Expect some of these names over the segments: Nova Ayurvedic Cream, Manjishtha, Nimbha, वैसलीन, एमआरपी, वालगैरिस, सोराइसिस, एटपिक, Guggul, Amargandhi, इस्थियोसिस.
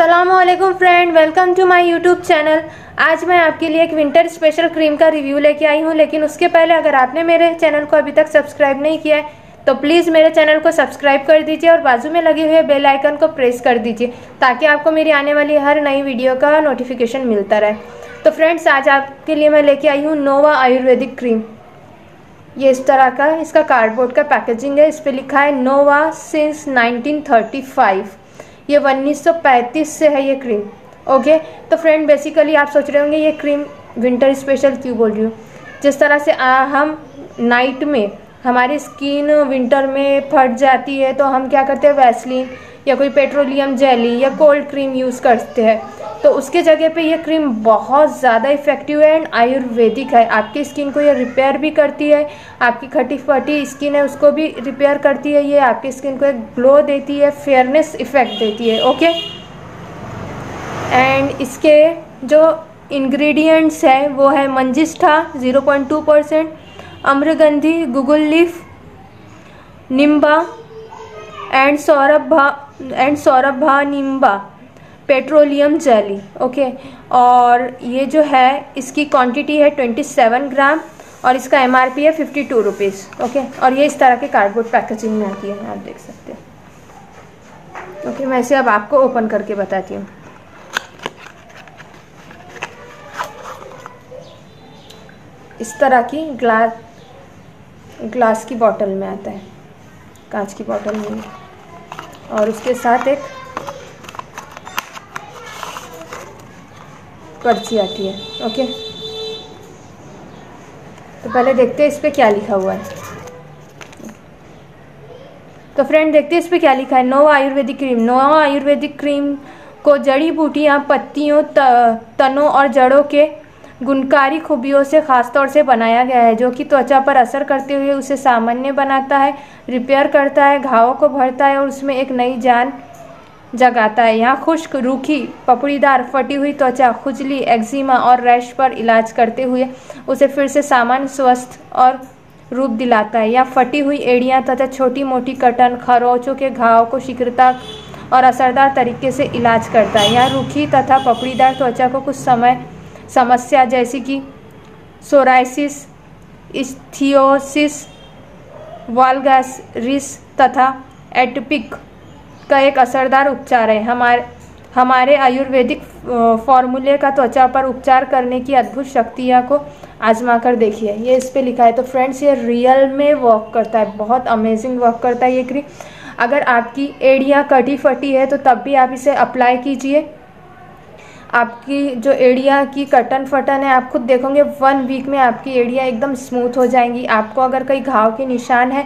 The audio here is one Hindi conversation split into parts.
अस्सलामुअलैकुम friend, welcome to my YouTube channel. आज मैं आपके लिए एक विंटर स्पेशल क्रीम का रिव्यू लेके आई हूँ, लेकिन उसके पहले अगर आपने मेरे चैनल को अभी तक सब्सक्राइब नहीं किया है तो प्लीज़ मेरे चैनल को सब्सक्राइब कर दीजिए और बाजू में लगे हुए बेल आइकन को प्रेस कर दीजिए ताकि आपको मेरी आने वाली हर नई वीडियो का नोटिफिकेशन मिलता रहे। तो फ्रेंड्स, आज आपके लिए मैं लेके आई हूँ नोवा आयुर्वेदिक क्रीम। ये इस तरह का इसका कार्डबोर्ड का पैकेजिंग है। इस पर लिखा है नोवा सिंस 1935। ये 1935 से है ये क्रीम। ओके, तो फ्रेंड बेसिकली आप सोच रहे होंगे ये क्रीम विंटर स्पेशल क्यों बोल रही हूँ। जिस तरह से हम नाइट में हमारी स्किन विंटर में फट जाती है तो हम क्या करते हैं, वैसलीन या कोई पेट्रोलियम जेली या कोल्ड क्रीम यूज़ करते हैं, तो उसके जगह पे ये क्रीम बहुत ज़्यादा इफ़ेक्टिव है एंड आयुर्वेदिक है। आपकी स्किन को ये रिपेयर भी करती है, आपकी खटी फटी स्किन है उसको भी रिपेयर करती है। ये आपकी स्किन को एक ग्लो देती है, फेयरनेस इफ़ेक्ट देती है। ओके, एंड इसके जो इंग्रेडिएंट्स हैं वो है मंजिष्ठा 0.2%, अमरगंधी, गुगुल लीफ, निम्बा एंड सौरभा निम्बा पेट्रोलियम जेली। ओके, और ये जो है इसकी क्वांटिटी है 27 ग्राम और इसका एमआरपी है 52 रुपीज़। ओके, और ये इस तरह के कार्डबोर्ड पैकेजिंग में आती है, आप देख सकते हैं। ओके, मैं इसे अब आपको ओपन करके बताती हूँ। इस तरह की ग्लास की बॉटल में आता है, कांच की बॉटल में, और उसके साथ एक पर्ची आती है। ओके, तो पहले देखते हैं इस पर क्या लिखा हुआ है। तो फ्रेंड देखते हैं इस पर क्या लिखा है। Nova Ayurvedic cream. Nova Ayurvedic cream को जड़ी बूटियाँ, पत्तियों, तनों और जड़ों के गुणकारी खूबियों से ख़ासतौर से बनाया गया है, जो कि त्वचा पर असर करते हुए उसे सामान्य बनाता है, रिपेयर करता है, घावों को भरता है और उसमें एक नई जान जगाता है। यहाँ खुश्क, रूखी, पपड़ीदार, फटी हुई त्वचा, खुजली, एक्जिमा और रैश पर इलाज करते हुए उसे फिर से सामान्य स्वस्थ और रूप दिलाता है। यहाँ फटी हुई एड़ियाँ तथा छोटी मोटी कटन, खरोचों के घाव को शीघ्रता और असरदार तरीके से इलाज करता है। यहाँ रूखी तथा पपड़ीदार त्वचा को कुछ समस्या जैसे कि सोराइसिस, इस्थियोसिस, वालगैरिस तथा एटपिक का एक असरदार उपचार है। हमारे आयुर्वेदिक फॉर्मूले का त्वचा पर उपचार करने की अद्भुत शक्तियाँ को आजमा कर देखिए, ये इस पर लिखा है। तो फ्रेंड्स, ये रियल में वर्क करता है, बहुत अमेजिंग वर्क करता है ये क्रीम। अगर आपकी एड़ियाँ कटी फटी है तो तब भी आप इसे अप्लाई कीजिए। आपकी जो एड़िया की कटन फटन है, आप खुद देखोगे 1 वीक में आपकी एड़िया एकदम स्मूथ हो जाएंगी। आपको अगर कोई घाव के निशान है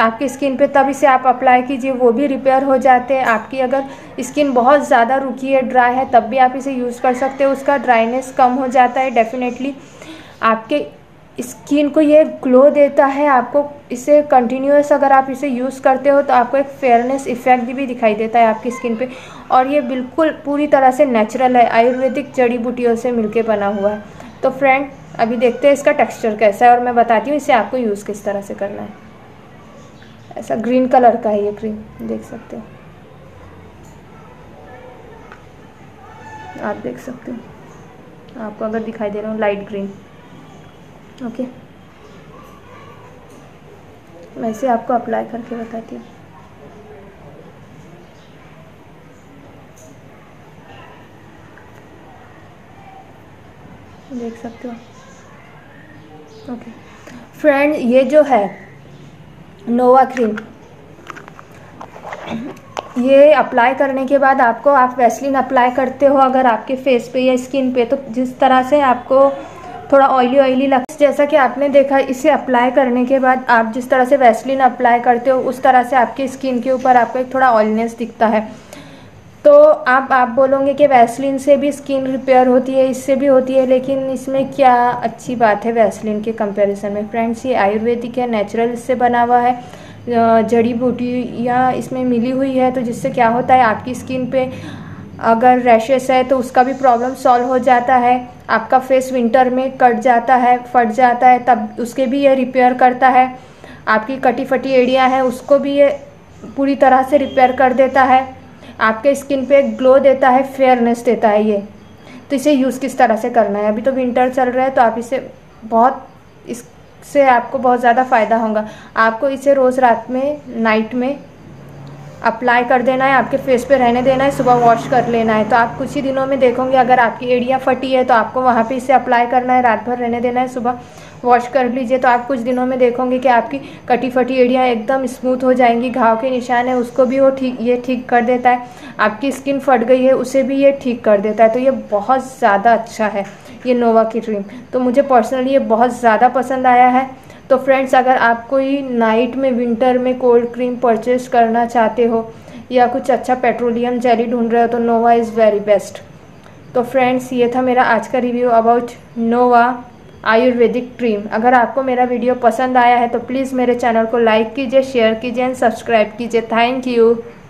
आपकी स्किन पे, तब इसे आप अप्लाई कीजिए, वो भी रिपेयर हो जाते हैं। आपकी अगर स्किन बहुत ज़्यादा रुकी है, ड्राई है, तब भी आप इसे यूज़ कर सकते हो, उसका ड्राइनेस कम हो जाता है। डेफिनेटली आपके स्किन को ये ग्लो देता है। आपको इसे कंटिन्यूस अगर आप इसे यूज़ करते हो तो आपको एक फेयरनेस इफ़ेक्ट भी दिखाई देता है आपकी स्किन पे, और ये बिल्कुल पूरी तरह से नेचुरल है, आयुर्वेदिक जड़ी बूटियों से मिलके बना हुआ है। तो फ्रेंड अभी देखते हैं इसका टेक्सचर कैसा है और मैं बताती हूँ इसे आपको यूज़ किस तरह से करना है। ऐसा ग्रीन कलर का है ये क्रीम, देख सकते हो, आप देख सकते हो, आपको अगर दिखाई दे रहा हूँ लाइट ग्रीन। ओके, मैं इसे आपको अप्लाई करके बताती हूँ। देख सकते हो। ओके फ्रेंड, ये जो है नोवा क्रीम, ये अप्लाई करने के बाद आप वैसलीन अप्लाई करते हो अगर आपके फेस पे या स्किन पे, तो जिस तरह से आपको थोड़ा ऑयली लगे, जैसा कि आपने देखा, इसे अप्लाई करने के बाद आप जिस तरह से वैसलीन अप्लाई करते हो उस तरह से आपकी स्किन के ऊपर आपको एक थोड़ा ऑयलीनेस दिखता है। तो आप बोलोगे कि वैसलीन से भी स्किन रिपेयर होती है, इससे भी होती है, लेकिन इसमें क्या अच्छी बात है वैसलीन के कंपैरिजन में। फ्रेंड्स, ये आयुर्वेदिक है, नेचुरल से बना हुआ है, जड़ी बूटियाँ इसमें मिली हुई है, तो जिससे क्या होता है आपकी स्किन पे अगर रैशेस है तो उसका भी प्रॉब्लम सॉल्व हो जाता है। आपका फेस विंटर में कट जाता है, फट जाता है, तब उसके भी ये रिपेयर करता है। आपकी कटी फटी एरिया है उसको भी ये पूरी तरह से रिपेयर कर देता है। आपके स्किन पे ग्लो देता है, फेयरनेस देता है ये। तो इसे यूज़ किस तरह से करना है, अभी तो विंटर चल रहा है तो आप इसे इससे आपको बहुत ज़्यादा फ़ायदा होगा। आपको इसे रोज़ रात में नाइट में अप्लाई कर देना है, आपके फेस पे रहने देना है, सुबह वॉश कर लेना है। तो आप कुछ ही दिनों में देखोगे अगर आपकी एड़ियाँ फटी है तो आपको वहाँ पे इसे अप्लाई करना है, रात भर रहने देना है, सुबह वॉश कर लीजिए। तो आप कुछ दिनों में देखोगे कि आपकी कटी फटी एड़ियाँ एकदम स्मूथ हो जाएंगी। घाव के निशान है उसको भी वो ठीक कर देता है। आपकी स्किन फट गई है उसे भी ये ठीक कर देता है। तो ये बहुत ज़्यादा अच्छा है ये नोवा की क्रीम। तो मुझे पर्सनली ये बहुत ज़्यादा पसंद आया है। तो फ्रेंड्स, अगर आप कोई नाइट में विंटर में कोल्ड क्रीम परचेस करना चाहते हो या कुछ अच्छा पेट्रोलियम जेली ढूंढ रहे हो तो नोवा इज़ वेरी बेस्ट। तो फ्रेंड्स, ये था मेरा आज का review about Nova Ayurvedic cream. अगर आपको मेरा वीडियो पसंद आया है तो प्लीज़ मेरे चैनल को लाइक कीजिए, शेयर कीजिए एंड सब्सक्राइब कीजिए। Thank you.